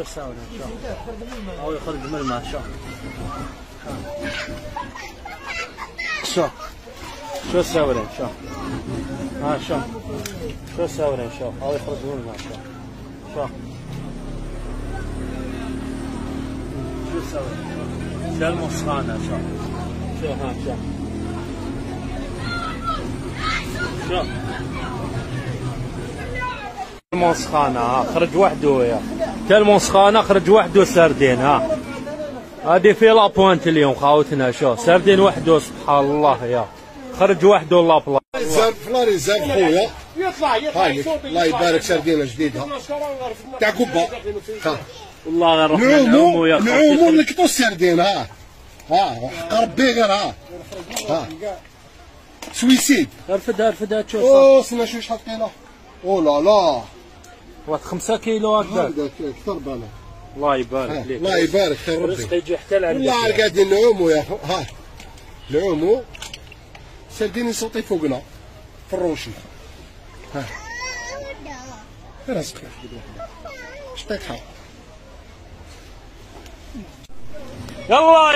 يساوي ان شاء الله او يخرج من الماء ان شاء الله. شو يساوي ان شاء الله؟ ها شوف شو يساوي ان شاء الله او يخرج من الماء ان شاء الله. شو يساوي؟ شو المصانع ان شاء الله؟ شو ها شوف شوف الموسخانة، ها خرج وحده يا الموسخانة، خرج وحده سردين. ها هذه في لابوانت اليوم خاوتنا، شوف سردين وحده سبحان الله يا، خرج وحده لابلا فلاريزان خويا، يطلع الله يبارك سردينة جديدة تاع كوبا، والله غير رحمة نعومو نعومو نكتو السردين. ها ها حق ربي غير ها ها سويسيد، ارفدها ارفدها تشوف. اوه سنا شو شحال ثقيلة، او لا لا واحد 5 كيلو هكذا اكثر بالا. الله يبارك فيك، الله يبارك خير ربي، الرزق يجي حتى لعندك. والله قاعدين نعوموا يا خو، ها نعوموا سردين يصوتي فوقنا في الروشي. ها رزق شتاك حق، يلا.